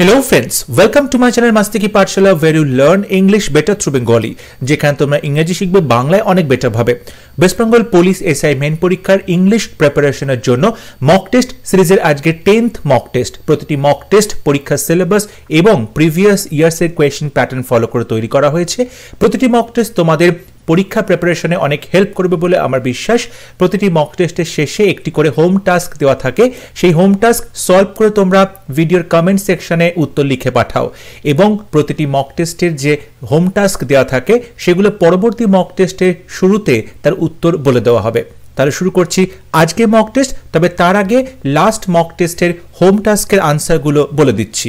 Hello friends, welcome to my channel Masti Ki Pathshala where you learn English better through Bengali. যেখানে তোমরা ইংরেজি শিখবে বাংলায় অনেক বেটার ভাবে। West Bengal police SI main পরীক্ষার ইংলিশ প্রিপারেশনের জন্য মক টেস্ট সিরিজের আজকে 10th মক টেস্ট। প্রতিটি মক টেস্ট পরীক্ষার সিলেবাস এবং প্রিভিয়াস ইয়ার্স এর কোশ্চেন প্যাটার্ন ফলো করে তৈরি করা হয়েছে। প্রতিটি মক টেস্ট তোমাদের পরীক্ষা প্রিপারেশনে অনেক হেল্প করবে বলে আমার বিশ্বাস। প্রতিটি মক টেস্টের শেষে একটি করে হোম টাস্ক দেওয়া থাকে, সেই হোম টাস্ক সলভ করে তোমরা ভিডিওর কমেন্ট সেকশনে উত্তর লিখে পাঠাও এবং প্রতিটি মক টেস্টের যে হোম টাস্ক দেওয়া থাকে সেগুলো পরবর্তী মক টেস্টের শুরুতে তার উত্তর বলে দেওয়া হবে। তাহলে শুরু করছি আজকে মক টেস্ট, তবে তার আগে লাস্ট মক টেস্টের হোম টাস্কের আনসারগুলো বলে দিচ্ছি।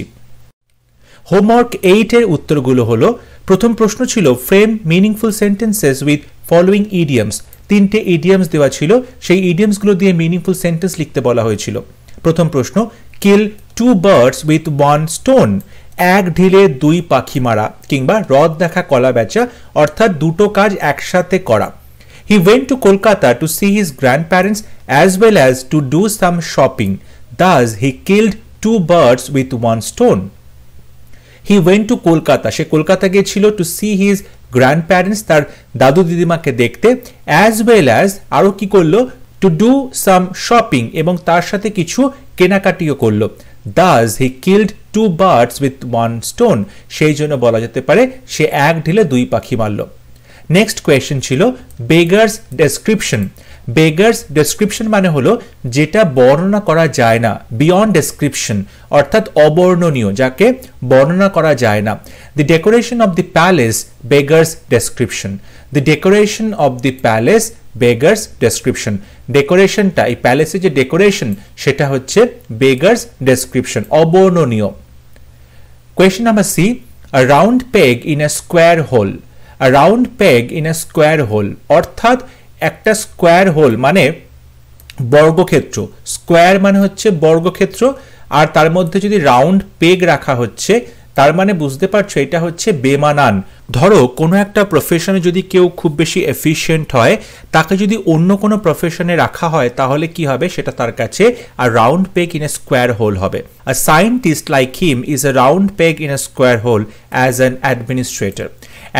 হোমওয়ার্ক 8 এর উত্তরগুলো হলো, প্রথম প্রশ্ন ছিল frame meaningful sentences with following idioms. তিনটে ইডিয়মস দেওয়া ছিল, সেই ইডিয়মসগুলো দিয়ে মিনিংফুল সেন্টেন্স লিখতে বলা হয়েছিল। প্রথম প্রশ্ন, kill two birds with one stone. এক ঢিলে দুই পাখি মারা কিংবা রদ দেখা কলা বেচা, অর্থাৎ দুটো কাজ একসাথে করা। He went to Kolkata to see his grand parents as well as to do some shopping, thus he killed two birds with one stone. He went to Kolkata, she Kolkata গিয়েছিল to see his grandparents, তার দাদু দিদিমাকে দেখতে, as well as আরো কি করলো, to do some shopping এবং তার সাথে কিছু কেনাকাটিও করলো। Thus he killed two birds with one stone, সেই জন্য বলা যেতে পারে সে এক ঢিলে দুই পাখি মারলো। নেক্সট কোয়েশ্চেন ছিল বেগার্স ডেসক্রিপশন। বেগার্স ডেসক্রিপশন মানে হলো যেটা বর্ণনা করা যায় না, বিয়ন্ড ডেসক্রিপশন, অর্থাৎ অবর্ণনীয়, যাকে বর্ণনা করা যায় না। The decoration of the palace beggars description. The decoration of the palace beggars description. ডেকোরেশনটা, এই প্যালেসের যে ডেকোরেশন সেটা হচ্ছে বেগার্স ডেসক্রিপশন, অবর্ণনীয়। Question number C, a round peg in a square hole. A round peg in a square hole, অর্থাৎ একটা square whole মানে বর্গক্ষেত্র। স্কোয়ার মানে হচ্ছে বর্গক্ষেত্র, আর তার মধ্যে যদি রাউন্ড পেগ রাখা হচ্ছে তার মানে বুঝতে পারছো এটা হচ্ছে বেমানান। ধরো কোনো একটা প্রফেশনে যদি কেউ খুব বেশি এফিশিয়েন্ট হয়, তাকে যদি অন্য কোনো প্রফেশনে রাখা হয় তাহলে কি হবে, সেটা তার কাছে আর round peg in a square hole হবে। A scientist like him is a round peg in a square hole as an administrator.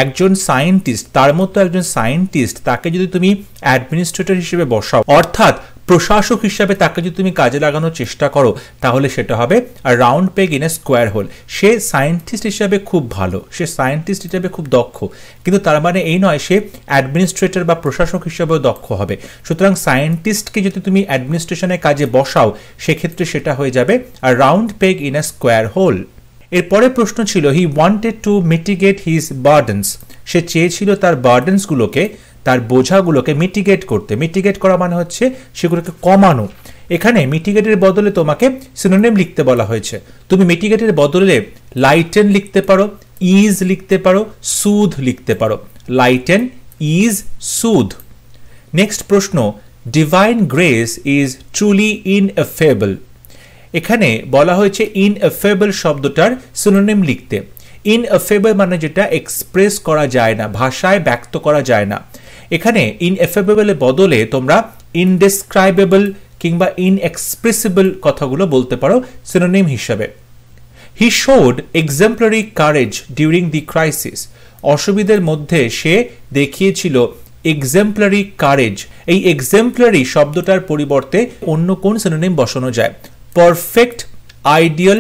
একজন সায়েন্টিস্ট, তার মতো একজন সায়েন্টিস্ট, তাকে যদি তুমি অ্যাডমিনিস্ট্রেটর হিসেবে বসাও, অর্থাৎ প্রশাসক হিসাবে তাকে যদি তুমি কাজে লাগানোর চেষ্টা করো, তাহলে সেটা হবে আর round peg in a square hole. সে সায়েন্টিস্ট হিসাবে খুব ভালো, সে সায়েন্টিস্ট হিসাবে খুব দক্ষ, কিন্তু তার মানে এই নয় সে অ্যাডমিনিস্ট্রেটর বা প্রশাসক হিসাবেও দক্ষ হবে। সুতরাং সায়েন্টিস্টকে যদি তুমি অ্যাডমিনিস্ট্রেশনে কাজে বসাও সেক্ষেত্রে সেটা হয়ে যাবে আর round peg in a square hole. এরপরে প্রশ্ন ছিল he wanted to mitigate his burdens. সে চেয়েছিল তার বার্ডেন্সগুলোকে, তার বোঝাগুলোকে মিটিগেট করতে। মিটিগেট করা মানে হচ্ছে সেগুলোকে কমানো। এখানে মিটিগেটের বদলে তোমাকে সিনোনিম লিখতে বলা হয়েছে। তুমি মিটিগেটের বদলে লাইটেন লিখতে পারো, ইজ লিখতে পারো, সুদ লিখতে পারো। Lighten, is, soothe. নেক্সট প্রশ্ন, divine grace is truly ineffable. এখানে বলা হয়েছে ইনএফেবল শব্দটার সিনোনিম লিখতে। ইনএফেবল মানে যেটা এক্সপ্রেস করা যায় না, ভাষায় ব্যক্ত করা যায় না। এখানে ইনএফেবলের বদলে তোমরা ইনডেসক্রাইবেবল কিংবা ইনএক্সপ্রেসিবল কথাগুলো বলতে পারো সিনোনিম হিসাবে। He showed exemplary courage during the crisis. অসুবিধার মধ্যে সে দেখিয়েছিল এক্সাম্পলারি কারেজ। এই এক্সাম্পলারি শব্দটার পরিবর্তে অন্য কোন সিনোনিম বসানো যায়? Perfect, ideal,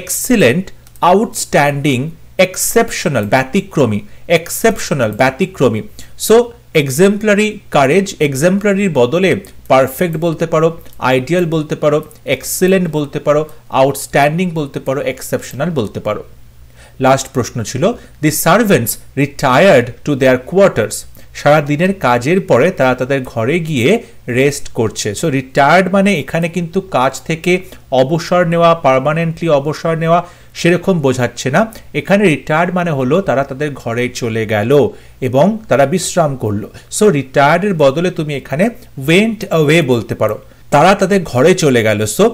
excellent, outstanding, exceptional, ব্যতিক্রমী। এক্সেপশনাল, ব্যতিক্রমী। সো এক্সাম্পলারি কারেজ, এক্সাম্পলারির বদলে পারফেক্ট বলতে পারো, আইডিয়াল বলতে পারো, এক্সিলেন্ট বলতে পারো, আউটস্ট্যান্ডিং বলতে পারো, এক্সেপশনাল বলতে পারো। লাস্ট প্রশ্ন ছিল the servants retired to their quarters. সারা দিনের কাজের পরে তারা তাদের ঘরে গিয়ে রেস্ট করছে। সো রিটায়ার্ড মানে এখানে কিন্তু কাজ থেকে অবসর নেওয়া, পার্মানেন্টলি অবসর নেওয়া সেরকম বোঝাচ্ছে না। এখানে রিটায়ার্ড মানে হলো তারা তাদের ঘরে চলে গেল এবং তারা বিশ্রাম করলো। সো রিটায়ার্ডের বদলে তুমি এখানে ওয়েন্ট অ্যাওয়ে বলতে পারো, তারা তাদের ঘরে চলে গেল। সো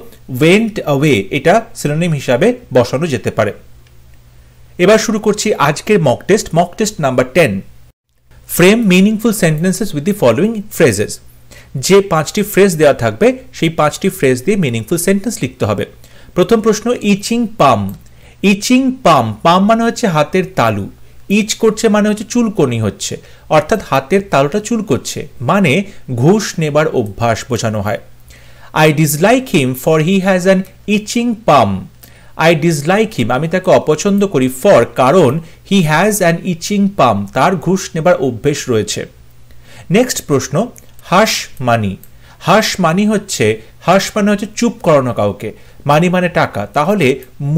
ওয়েন্ট অ্যাওয়ে এটা সিনোনিম হিসাবে বসানো যেতে পারে। এবার শুরু করছি আজকের mock test, mock test number 10। Frame meaningful sentences with the following phrases. যে পাঁচটি ফ্রেজ দেওয়া থাকবে সেই পাঁচটি ফ্রেজ দিয়ে মিনিংফুল সেন্টেন্স লিখতে হবে। প্রথম প্রশ্ন, ইচিং পাম। ইচিং পাম, পাম মানে হচ্ছে হাতের তালু, ইচ করছে মানে হচ্ছে চুলকনি হচ্ছে, অর্থাৎ হাতের তালুটা চুল করছে, মানে ঘুষ নেবার অভ্যাস বোঝানো হয়। I dislike him for he has an itching palm. I dislike him, আমি তাকে অপছন্দ করি, ফর কারণ, হি হ্যাজ অ্যান ইচিং পাম, তার ঘুষ নেবার অভ্যেস রয়েছে। নেক্সট প্রশ্ন, হাস মানি। হাস মানি হচ্ছে, হাস মানে হচ্ছে চুপ করানো কাউকে, মানি মানে টাকা। তাহলে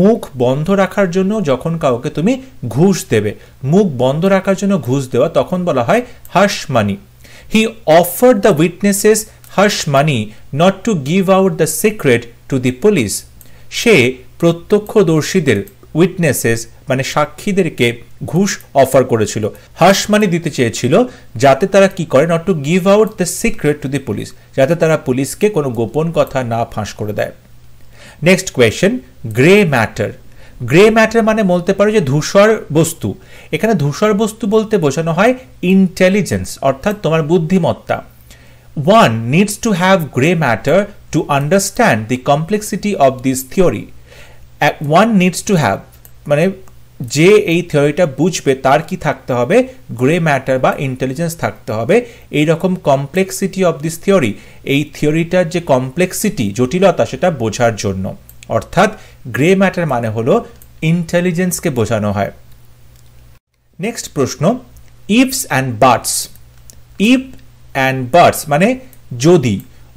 মুখ বন্ধ রাখার জন্য যখন কাউকে তুমি ঘুষ দেবে, মুখ বন্ধ রাখার জন্য ঘুষ দেওয়া, তখন বলা হয় hush money. He offered the witnesses hush money not to give out the secret to the police. সে প্রত্যক্ষদর্শীদের, উইটনেসেস মানে সাক্ষীদেরকে ঘুষ অফার করেছিল, হাস মানি দিতে চেয়েছিল যাতে তারা কি করে, not to give out the secret to the police, যাতে তারা পুলিশকে কোনো গোপন কথা না ফাঁস করে দেয়। Next question, grey matter. Grey matter মানে বলতে পারো যে ধূসর বস্তু। এখানে ধূসর বস্তু বলতে বোঝানো হয় ইন্টেলিজেন্স, অর্থাৎ তোমার বুদ্ধিমত্তা। One needs to have grey matter to understand the complexity of this theory. One needs to have মানে যে এই থিওরিটা বুঝবে তার কি থাকতে হবে, গ্রে ম্যাটার বা ইন্টেলিজেন্স থাকতে হবে। এই রকম কমপ্লেক্সিটি অফ দিস থিওরি, এই থিওরিটার যে কমপ্লেক্সিটি, জটিলতা, সেটা বোঝার জন্য, অর্থাৎ গ্রে ম্যাটার মানে হলো ইন্টেলিজেন্সকে বোঝানো হয়। নেক্সট প্রশ্ন, ifs and buts. If and buts মানে যদি,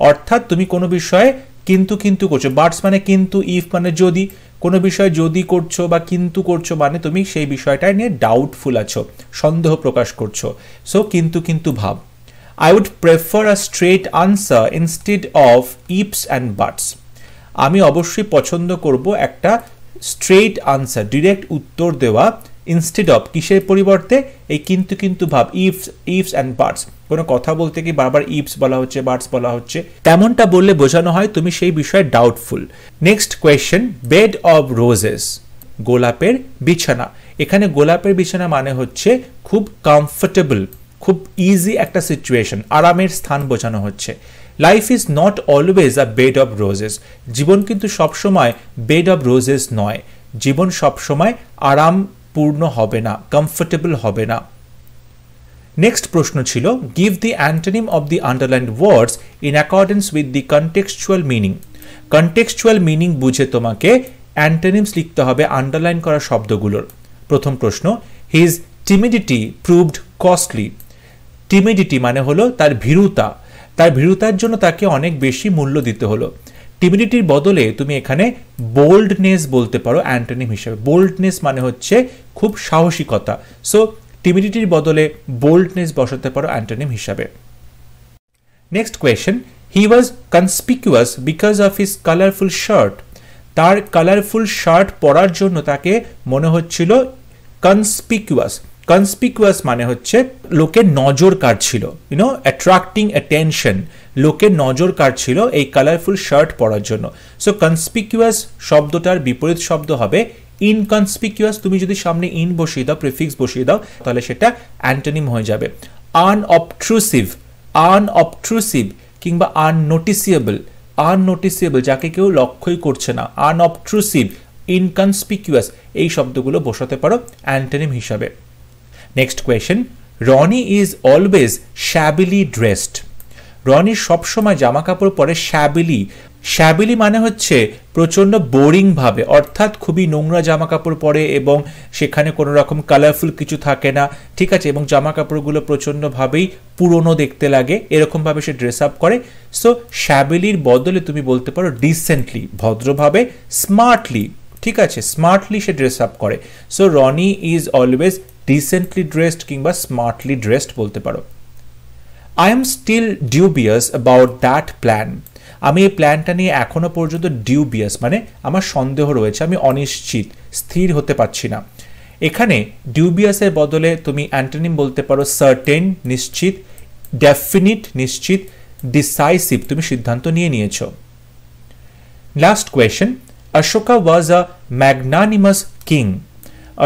অর্থাৎ তুমি কোনো বিষয়ে কিন্তু কিন্তু করছো, বাটস মানে কিন্তু, ইফ মানে যদি, কোনো বিষয়ে যদি করছো বা কিন্তু করছো মানে তুমি সেই বিষয়টাই নিয়ে ডাউটফুল আছো, সন্দেহ প্রকাশ করছো, সো কিন্তু কিন্তু ভাব। I would prefer a straight answer instead of ifs and buts. আমি অবশ্যই পছন্দ করব একটা স্ট্রেট আনসার, ডিরেক্ট উত্তর দেওয়া, ইনস্টেড অফ কিসের পরিবর্তে, এই কিন্তু কিন্তু ভাব, ইফস, ইফস অ্যান্ড বাটস। কোনো কথা বলতে কি বারবার ইফস বলা হচ্ছে, বাটস বলা হচ্ছে, তেমনটা বললে বোঝানো হয় তুমি সেই বিষয়ে doubtful. Next question, bed of roses, গোলাপের বিছানা। এখানে গোলাপের বিছানা মানে হচ্ছে খুব কমফোর্টেবল, খুব ইজি একটা সিচুয়েশন, আরামের স্থান বোঝানো হচ্ছে। Life is not always a bed of roses, জীবন কিন্তু সবসময় বেড অব রোজেস নয়, জীবন সবসময় আরাম পূর্ণ হবে না, কমফোর্টেবল হবে না। নেক্সট প্রশ্ন ছিল, give the antonym of the underlined words in accordance with the contextual meaning. Contextual meaning বুঝে তোমাকে অ্যান্টোনিমস লিখতে হবে আন্ডারলাইন করা শব্দগুলোর। প্রথম প্রশ্ন, his timidity proved costly. Timidity মানে হলো তার ভীরুতা, তার ভীরুতার জন্য তাকে অনেক বেশি মূল্য দিতে হলো। টিমিডিটির বদলে তুমি এখানে বোল্ডনেস বলতে পারো অ্যান্টোনিম হিসেবে। বোল্ডনেস মানে হচ্ছে খুব সাহসিকতা, সো টিমিডিটির বদলে বোল্ডনেস বসাতে পারো অ্যান্টোনিম হিসাবে। Next question, he was conspicuous because of his colourful shirt. তার কালারফুল শার্ট পরার জন্য তাকে মনে হচ্ছিল কনসপিকুয়াস। কনসপিকুয়াস মানে হচ্ছে লোকের নজর কাড়ছিল, ইউনো অ্যাট্রাক্টিং অ্যাটেনশন, লোকের নজর কাড়ছিল এই কালারফুল শার্ট পরার জন্য। সো কনসপিকুয়াস শব্দটার বিপরীত শব্দ হবে ইনকনসপিকুয়াস। তুমি যদি সামনে ইন বসিয়ে দাও, প্রিফিক্স বসিয়ে দাও, তাহলে সেটা অ্যান্টোনিম হয়ে যাবে। আনঅবট্রুসিভ, আনঅবট্রুসিভ কিংবা আননোটিসিয়েবল, আননোটিসিয়েবল যাকে কেউ লক্ষ্যই করছে না, আনঅবট্রুসিভ, ইনকনসপিকুয়াস, এই শব্দগুলো বসাতে পারো অ্যান্টোনিম হিসাবে। Next question, Roni is always shabbily dressed. Roni সবসময় জামা কাপড় পরে শ্যাবিলি। শ্যাবিলি মানে হচ্ছে প্রচণ্ড বোরিংভাবে, অর্থাৎ খুবই নোংরা জামা কাপড় পরে এবং সেখানে কোনো রকম কালারফুল কিছু থাকে না, ঠিক আছে, এবং জামা কাপড়গুলো প্রচণ্ডভাবেই পুরনো দেখতে লাগে, এরকমভাবে সে ড্রেস আপ করে। সো শ্যাবিলির বদলে তুমি বলতে পারো ডিসেন্টলি, ভদ্রভাবে, স্মার্টলি, ঠিক আছে, স্মার্টলি সে ড্রেস আপ করে। So Roni is always decently dressed কিংবা স্মার্টলি ড্রেসড বলতে পারো। I am still dubious about that plan. আমি এই প্ল্যানটা নিয়ে এখনও পর্যন্ত ডিউবিয়াস মানে আমার সন্দেহ রয়েছে, আমি অনিশ্চিত, স্থির হতে পারছি না। এখানে ডিউবিয়াসের বদলে তুমি অ্যান্টোনিম বলতে পারো সার্টেন নিশ্চিত, ডেফিনিট নিশ্চিত, ডিসাইসিভ তুমি সিদ্ধান্ত নিয়ে নিয়েছ। Last question, Ashoka was a magnanimous king.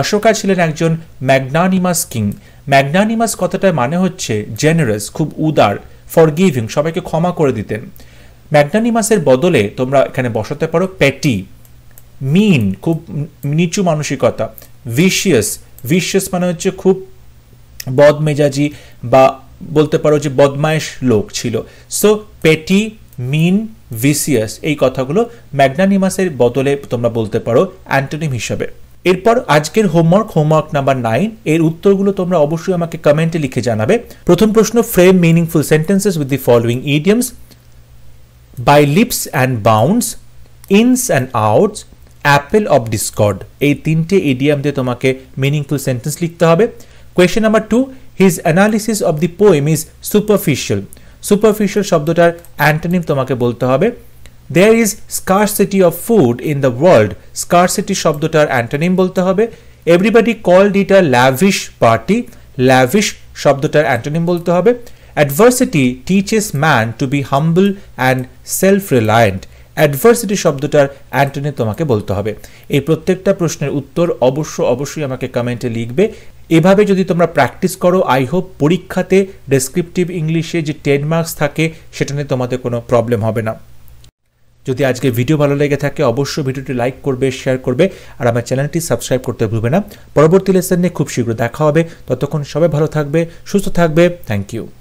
Ashoka ছিলেন একজন ম্যাগনানিমাস কিং। ম্যাগনানিমাস কথাটার মানে হচ্ছে জেনারেস, খুব উদার, ফরগিভিং, সবাইকে ক্ষমা করে দিতেন। ম্যাগনানিমাসের বদলে তোমরা এখানে বসাতে পারো প্যাটি, mean খুব নিচু মানসিকতা vicious vicious মানে হচ্ছে খুব বদমেজাজি বা বলতে পারো যে বদমাইশ লোক ছিল so petty mean vicious এই কথাগুলো magnanimousের বদলে তোমরা বলতে পারো অ্যান্টোনিম হিসেবে এরপর আজকের হোমওয়ার্ক হোমওয়ার্ক নাম্বার 9 এর উত্তরগুলো তোমরা অবশ্যই আমাকে কমেন্টে লিখে জানাবে প্রথম প্রশ্ন frame meaningful sentences with the following idioms by leaps and bounds ins and outs apple of discord এই তিনটে ইডিয়ম দিয়ে তোমাকে মিনিংফুল সেন্টেন্স লিখতে হবে question number 2 his analysis of the poem is superficial superficial শব্দটার অ্যান্টোনিম তোমাকে বলতে হবে There is scarcity of food in the world. Scarcity शब्दोटार antonym बोलते होंगे. Everybody called it a lavish party. Lavish शब्दोटार antonym बोलते होंगे. Adversity teaches man to be humble and self-reliant. Adversity शब्दोटार antonym तुम्हाके बोलते होंगे. ये प्रत्येक टा प्रश्न उत्तर अवश्य अवश्य हमारे कमेंट लिख बे. এভাবে যদি তোমরা প্র্যাকটিস করো আই হোপ পরীক্ষাতে ডেসক্রিপটিভ ইংলিশে যে 10 মার্কস থাকে সেটা নিয়ে তোমাদের কোনো প্রবলেম হবে না যদি আজকে ভিডিও ভালো লেগে থাকে অবশ্যই ভিডিওটি লাইক করবে শেয়ার করবে আর আমার চ্যানেলটি সাবস্ক্রাইব করতে ভুলবে না পরবর্তী লেসন নিয়ে খুব শীঘ্র দেখা হবে ততক্ষণ সবাই ভালো থাকবে সুস্থ থাকবে থ্যাংক ইউ